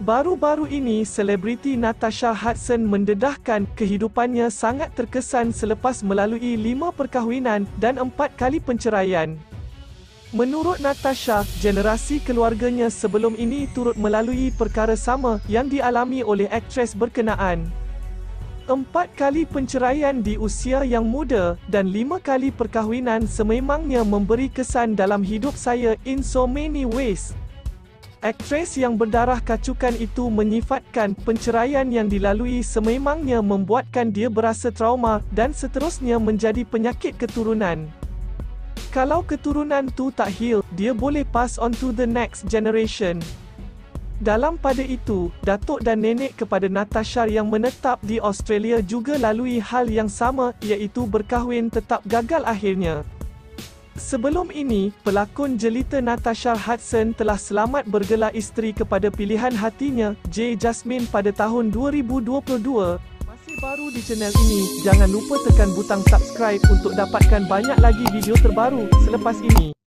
Baru-baru ini, selebriti Natasha Hudson mendedahkan kehidupannya sangat terkesan selepas melalui 5 perkahwinan dan 4 kali penceraian. Menurut Natasha, generasi keluarganya sebelum ini turut melalui perkara sama yang dialami oleh aktres berkenaan. 4 kali penceraian di usia yang muda dan 5 kali perkahwinan sememangnya memberi kesan dalam hidup saya in so many ways. Aktris yang berdarah kacukan itu menyifatkan penceraian yang dilalui sememangnya membuatkan dia berasa trauma dan seterusnya menjadi penyakit keturunan. Kalau keturunan tu tak heal, dia boleh pass on to the next generation. Dalam pada itu, datuk dan nenek kepada Natasha yang menetap di Australia juga lalui hal yang sama, iaitu berkahwin tetap gagal akhirnya. Sebelum ini, pelakon jelita Natasha Hudson telah selamat bergelar isteri kepada pilihan hatinya, Jay Jasmine pada tahun 2022. Masih baru di channel ini, jangan lupa tekan butang subscribe untuk dapatkan banyak lagi video terbaru selepas ini.